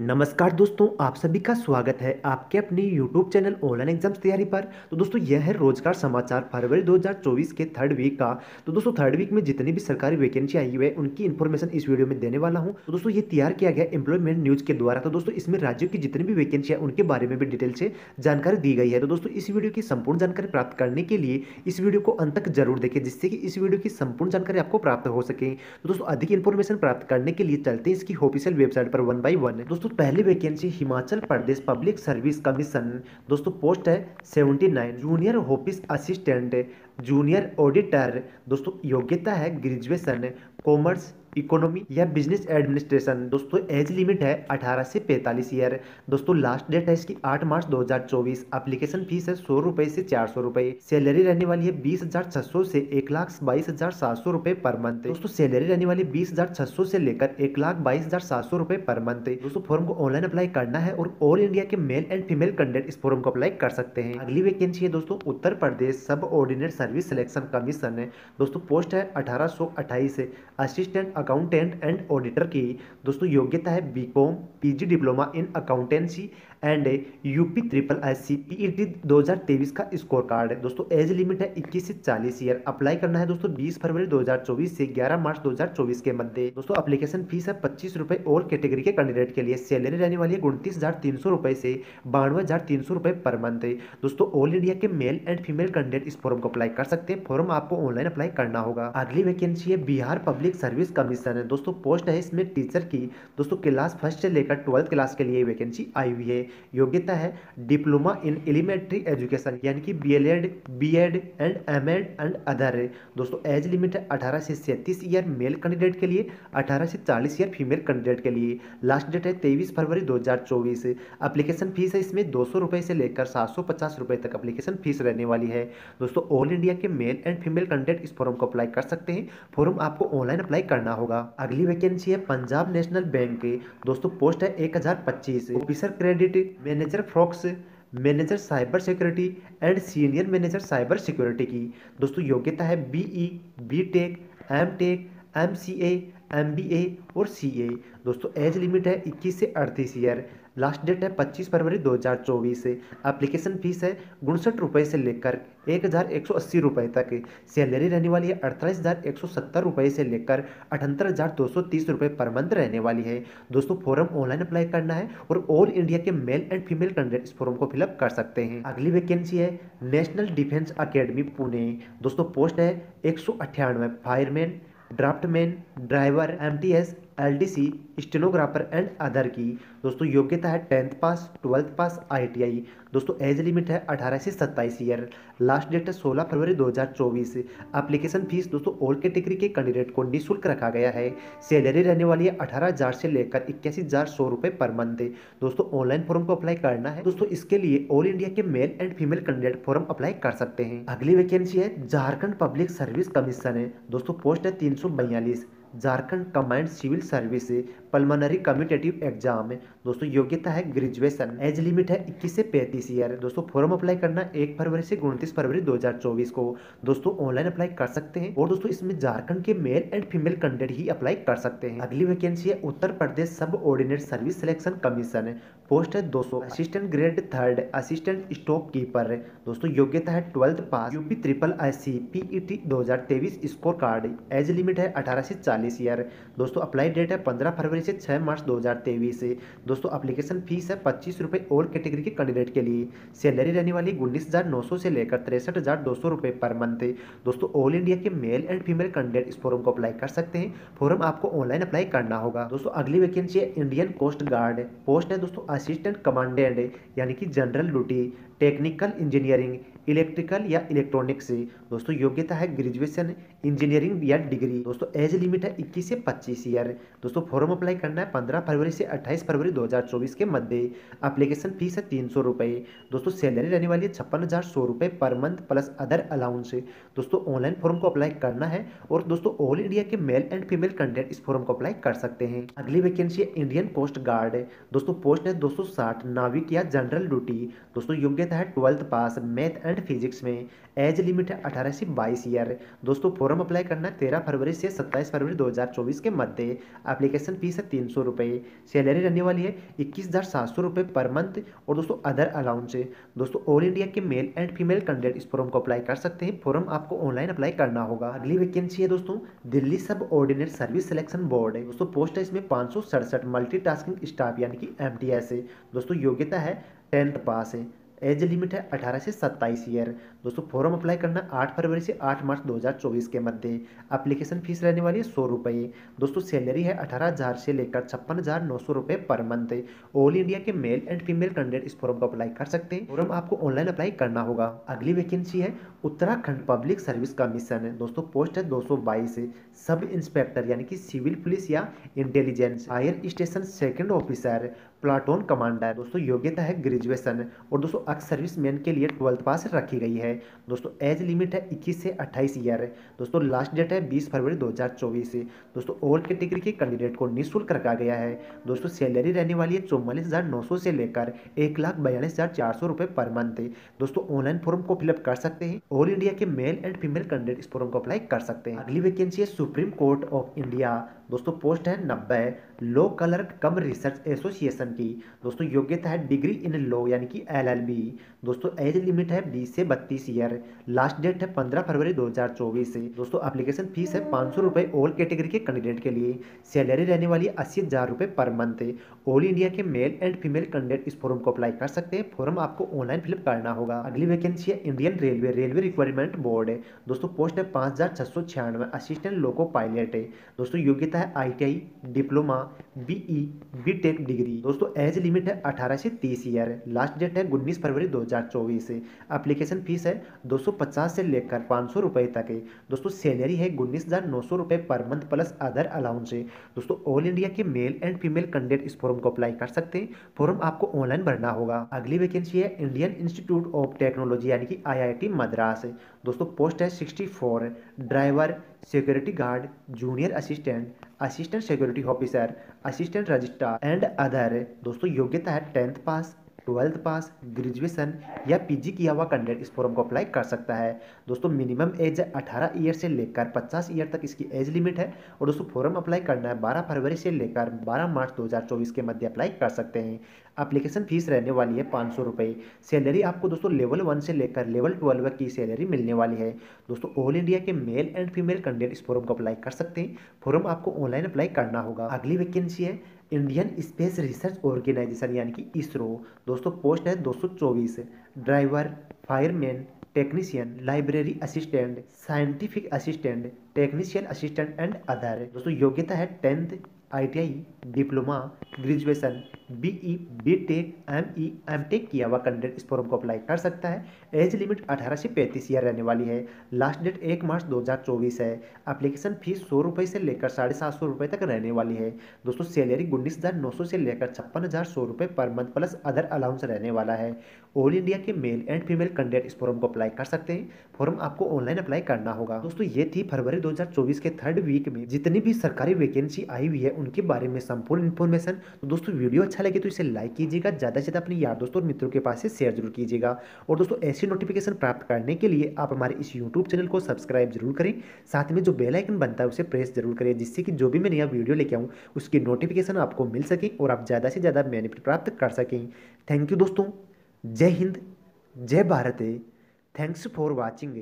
नमस्कार दोस्तों, आप सभी का स्वागत है आपके अपने YouTube चैनल ऑनलाइन एग्जाम्स तैयारी पर। तो दोस्तों यह है रोजगार समाचार फरवरी 2024 के थर्ड वीक का। तो दोस्तों थर्ड वीक में जितनी भी सरकारी वैकेंसी आई हुई है उनकी इन्फॉर्मेशन इस वीडियो में देने वाला हूं। तो दोस्तों ये तैयार किया गया एम्प्लॉयमेंट न्यूज के द्वारा। तो दोस्तों इसमें राज्यों की जितनी भी वैकेंसी है उनके बारे में भी डिटेल से जानकारी दी गई है। तो दोस्तों इस वीडियो की संपूर्ण जानकारी प्राप्त करने के लिए इस वीडियो को अंत तक जरूर देखें, जिससे कि इस वीडियो की संपूर्ण जानकारी आपको प्राप्त हो सके। तो दोस्तों अधिक इन्फॉर्मेशन प्राप्त करने के लिए चलते इसकी ऑफिशियल वेबसाइट पर वन बाई वन। दोस्तों पहली vacancy Himachal Pradesh public service commission, दोस्तों पोस्ट है 79, junior office assistant, junior auditor. दोस्तों योग्यता है ग्रेजुएशन, कॉमर्स, इकोनॉमी या बिजनेस एडमिनिस्ट्रेशन। दोस्तों एज लिमिट है 18 से 45 ईयर। दोस्तों लास्ट डेट है इसकी 8 मार्च 2024। एप्लीकेशन फीस है 100 रुपये से 400 रुपये। सैलरी रहने वाली है 20,600 से 1,22,700 रुपये पर मंथ। दोस्तों सैलरी रहने वाली 20,600 से लेकर 1,22,700 रुपये पर मंथ। दोस्तों फॉर्म को ऑनलाइन अप्लाई करना है और ऑल इंडिया के मेल एंड फीमेल कैंडिडेट इस फॉर्म को अप्लाई कर सकते हैं। अगली वैकेंसी है दोस्तों उत्तर Pradesh subordinate service selection commission है। दोस्तों पोस्ट है 1828 से असिस्टेंट अकाउंटेंट एंड ऑडिटर की। दोस्तों योग्यता है BCom, PG diploma in accountancy and UP IISC PET 2023 का स्कोर कार्ड है। दोस्तों एज लिमिट है 21 से 40 ईयर। अप्लाई करना है दोस्तों 20 फरवरी 2024 से 11 मार्च 2024 के मध्य। दोस्तों एप्लीकेशन फीस है 25 रुपये और कैटेगरी के कैंडिडेट के लिए। सैलरी रहने वाली है 29,300 रुपये से 92,300 रुपये पर मंथ है। दोस्तों ऑल इंडिया के मेल एंड फीमेल कैंडिडेट इस फॉर्म को अप्लाई कर सकते हैं। फॉर्म आपको ऑनलाइन अप्लाई करना होगा। अगली वैकेंसी है बिहार पब्लिक सर्विस कमीशन है। दोस्तों पोस्ट है इसमें टीचर की। दोस्तों क्लास फर्स्ट से लेकर 12th क्लास के लिए वैकेंसी आई हुई है। योग्यता है डिप्लोमा इन एलिमेंट्री एजुकेशन यानी कि BL BEd and MEd and other. दोस्तों एज लिमिट है 18 से 37 ईयर मेल कैंडिडेट के लिए, 18 से 40 ईयर फीमेल कैंडिडेट के लिए। लास्ट डेट है 23 फरवरी 2024। एप्लीकेशन फीस है इसमें 200 रुपये से लेकर 750 रुपये तक एप्लीकेशन फीस रहने वाली है। दोस्तों ऑल इंडिया के मेल एंड फीमेल कैंडिडेट इस फॉर्म को अप्लाई कर सकते हैं। फॉर्म आपको ऑनलाइन अप्लाई करना होगा। अगली वैकेंसी है पंजाब नेशनल बैंक के। दोस्तों पोस्ट है 1025, officer credit, manager frocks, manager cyber security and senior manager cyber security की। दोस्तों योग्यता है BE, BTech, MTech, MCA, MBA और CA। दोस्तों एज लिमिट है 21 से 38 ईयर। लास्ट डेट है 25 फरवरी 2024। एप्लीकेशन फीस है 59 रुपये से लेकर 1,180 रुपये तक। सैलरी रहने वाली है 48,170 रुपये से लेकर 78,230 रुपये पर मंथ रहने वाली है। दोस्तों फॉर्म ऑनलाइन अप्लाई करना है और ऑल इंडिया के मेल एंड फीमेल कैंडिडेट इस फॉर्म को फिलअप कर सकते हैं। अगली वैकेंसी है नेशनल डिफेंस अकेडमी पुणे। दोस्तों पोस्ट है 198, fireman, draftsman, driver, MTS, LDC, stenographer and other की। दोस्तों योग्यता है 10th pass, 12th pass, ITI। दोस्तों एज लिमिट है 18 से 27 ईयर। लास्ट डेट है 16 फरवरी 2024। एप्लीकेशन फीस दोस्तों ऑल कैटेगरी के कैंडिडेट को निःशुल्क रखा गया है। सैलरी रहने वाली है 18,000 से लेकर 81,100 रुपये पर मंथ। दोस्तों ऑनलाइन फॉर्म को अप्लाई करना है। दोस्तों इसके लिए ऑल इंडिया के male and female candidate form apply कर सकते हैं। अगली वैकेंसी है झारखंड पब्लिक सर्विस कमीशन है। दोस्तों पोस्ट है 342, Jharkhand combined civil service preliminary competitive exam. दोस्तों योग्यता है ग्रेजुएशन। एज लिमिट है 21 से 35 ईयर। दोस्तों फॉर्म अप्लाई करना 1 फरवरी से 29 फरवरी 2024 को। दोस्तों ऑनलाइन अप्लाई कर सकते हैं और दोस्तों इसमें झारखंड के मेल एंड फीमेल कैंडिडेट ही अप्लाई कर सकते हैं। अगली वैकेंसी है Uttar Pradesh subordinate service selection commission. Post है 200, assistant grade third, assistant stock keeper. दोस्तों योग्यता है 12th pass, UP IISC, PET 2023 score card. Age limit है 18 से 40 ईयर। दोस्तों अप्लाई डेट है 15 फरवरी से 6 मार्च 2023। दोस्तों एप्लीकेशन फीस है 25 रुपये और कैटेगरी के कैंडिडेट के लिए। सैलरी रहने वाली 19,900 से लेकर 63,200 रुपये पर मंथ है। दोस्तों ऑल इंडिया के मेल एंड फीमेल कैंडिडेट इस फॉर्म को अप्लाई कर सकते हैं। फॉर्म आपको ऑनलाइन अप्लाई करना होगा। दोस्तों अगली वैकेंसी है इंडियन कोस्ट गार्ड। पोस्ट है दोस्तों असिस्टेंट कमांडेंट यानी कि general duty, technical engineering, electrical या इलेक्ट्रॉनिक्स। दोस्तों योग्यता है ग्रेजुएशन, इंजीनियरिंग या डिग्री। दोस्तों एज लिमिट है 21 से 25 ईयर। दोस्तों फॉर्म अप्लाई करना है 15 फरवरी से 28 फरवरी 2024 के मध्य। एप्लीकेशन फीस है 300 रुपये। दोस्तों सैलरी रहने वाली है 56,100 रुपये पर मंथ प्लस अदर अलाउंस। दोस्तों ऑनलाइन फॉर्म को अप्लाई करना है और दोस्तों ऑल इंडिया के मेल एंड फीमेल कैंडिडेट इस फॉर्म को अप्लाई कर सकते हैं। अगली वैकेंसी है इंडियन कोस्ट गार्ड। दोस्तों पोस्ट है 260, नाविक या जनरल ड्यूटी। दोस्तों योग्यता है 12th pass, math and physics में। एज लिमिट है 18 से 22 ईयर। दोस्तों फॉर्म अप्लाई करना 13 फरवरी से 27 फरवरी 2024 के मध्य। एप्लीकेशन फीस है 300 रुपये। सैलरी रहने वाली है 21,700 रुपये पर मंथ। और दोस्तों अदर अलाउंस, दोस्तों ऑल इंडिया के मेल एंड फीमेल कैंडिडेट इस फॉर्म को अप्लाई कर सकते हैं। फॉर्म आपको ऑनलाइन अप्लाई करना होगा। अगली वैकेंसी है दोस्तों दिल्ली सब ऑर्डिनेट सर्विस सिलेक्शन बोर्ड है। दोस्तों पोस्ट है इसमें 567 मल्टीटास्किंग स्टाफ यानी कि MTS है। दोस्तों योग्यता है 10th पास है। एज लिमिट है 18 से 27 ईयर। दोस्तों फॉर्म अप्लाई करना 8 फरवरी से 8 मार्च 2024 के मध्य। एप्लीकेशन फीस रहने वाली है 100 रुपये। दोस्तों सैलरी है 18,000 से लेकर 56,900 रुपये पर मंथ। ऑल इंडिया के मेल एंड फीमेल कैंडिडेट इस फॉर्म को अप्लाई कर सकते हैं। फॉर्म आपको ऑनलाइन अप्लाई करना होगा। अगली वैकेंसी है उत्तराखंड पब्लिक सर्विस कमीशन है। दोस्तों पोस्ट है 222 सब इंस्पेक्टर यानी कि सिविल पुलिस या intelligence, fire station second officer, platoon commander. दोस्तों योग्यता है ग्रेजुएशन। और दोस्तों सर्विस मैन के लिए 12th पास रखी गई है। दोस्तों एज लिमिट है 21 से 28 ईयर। दोस्तों लास्ट डेट है 20 फरवरी 2024। दोस्तों ऑल कैटेगरी के कैंडिडेट को निःशुल्क रखा गया है। दोस्तों सैलरी रहने वाली है 44,900 से लेकर 1,42,400 रुपये पर मंथ। दोस्तों ऑनलाइन फॉर्म को फिलअप कर सकते हैं। ऑल इंडिया के मेल एंड फीमेल कैंडिडेट इस फॉर्म को अप्लाई कर सकते हैं। अगली वैकेंसी है सुप्रीम कोर्ट ऑफ इंडिया। दोस्तों पोस्ट है 90 law clerk cum research association की। दोस्तों योग्यता है डिग्री इन लॉ यानी कि LLB। दोस्तों एज लिमिट है 20 से 32 ईयर। लास्ट डेट है 15 फरवरी 2024 से। दोस्तों एप्लीकेशन फीस है 500 रुपये ऑल कैटेगरी के कैंडिडेट के लिए। सैलरी रहने वाली है 80,000 रुपये पर मंथ। ऑल इंडिया के मेल एंड फीमेल कैंडिडेट इस फॉर्म को अप्लाई कर सकते हैं। फॉर्म आपको ऑनलाइन फिलअप करना होगा। अगली वैकेंसी है इंडियन रेलवे रिक्वायरमेंट बोर्ड है। दोस्तों पोस्ट है 5,696 असिस्टेंट लोको पायलट है। दोस्तों योग्यता है ITI, diploma, BE, BTech degree. दोस्तों एज लिमिट है 18 से 30 ईयर। लास्ट डेट है 19 फरवरी 2024। एप्लीकेशन फीस है 250 से लेकर 500 रुपये तक है। दोस्तों सैलरी है 19,900 रुपये पर मंथ प्लस अदर अलाउंस है। दोस्तों ऑल इंडिया के मेल एंड फीमेल कैंडिडेट इस फॉर्म को अप्लाई कर सकते हैं। फॉर्म आपको ऑनलाइन भरना होगा। अगली वैकेंसी है इंडियन इंस्टीट्यूट ऑफ टेक्नोलॉजी यानी कि IIT मद्रास है। दोस्तों पोस्ट है 64 driver, security guard, junior assistant, assistant security officer, assistant registrar and other. दोस्तों योग्यता है 10th पास, 12th पास, ग्रेजुएशन या PG किया हुआ कैंडिडेट इस फॉर्म को अप्लाई कर सकता है। दोस्तों मिनिमम एज 18 ईयर से लेकर 50 ईयर तक इसकी एज लिमिट है। और दोस्तों फॉर्म अप्लाई करना है 12 फरवरी से लेकर 12 मार्च 2024 के मध्य अप्लाई कर सकते हैं। एप्लीकेशन फीस रहने वाली है 500 रुपये। सैलरी आपको दोस्तों लेवल 1 से लेकर लेवल 12 की सैलरी मिलने वाली है। दोस्तों ऑल इंडिया के मेल एंड फीमेल कैंडिडेट इस फॉर्म को अप्लाई कर सकते हैं। फॉर्म आपको ऑनलाइन अप्लाई करना होगा। अगली वैकेंसी है इंडियन स्पेस रिसर्च ऑर्गेनाइजेशन यानी कि ISRO। दोस्तों पोस्ट है 224 driver, fireman, technician, library assistant, scientific assistant, technician assistant and other. दोस्तों योग्यता है 10th, ITI, diploma, graduation, BE, BTech, ME, MTech किया हुआ कैंडिडेट इस फॉर्म को अप्लाई कर सकता है। एज लिमिट 18 से 35 ईयर रहने वाली है। लास्ट डेट 1 मार्च 2024 है। एप्लीकेशन फीस 100 रुपये से लेकर 750 रुपये तक रहने वाली है। दोस्तों सैलरी 19,900 से लेकर 56,100 रुपये पर मंथ प्लस अदर अलाउंस रहने वाला है। ऑल इंडिया के मेल एंड फीमेल कैंडिडेट इस फॉर्म को अप्लाई कर सकते हैं। फॉर्म आपको ऑनलाइन अप्लाई करना होगा। दोस्तों ये थी फरवरी 2024 के 3rd वीक में जितनी भी सरकारी वैकेंसी आई हुई है उनके बारे में संपूर्ण इन्फॉर्मेशन। तो दोस्तों वीडियो अच्छा लगे तो इसे लाइक कीजिएगा, ज़्यादा से ज़्यादा अपने यार दोस्तों और मित्रों के पास से शेयर जरूर कीजिएगा। और दोस्तों ऐसी नोटिफिकेशन प्राप्त करने के लिए आप हमारे इस YouTube चैनल को सब्सक्राइब जरूर करें। साथ में जो बेल आइकन बनता है उसे प्रेस जरूर करें, जिससे कि जो भी मैं नया वीडियो लेके आऊँ उसकी नोटिफिकेशन आपको मिल सके और आप ज़्यादा से ज़्यादा बेनिफिट प्राप्त कर सकें। थैंक यू दोस्तों, जय हिंद, जय भारत। Thanks for watching.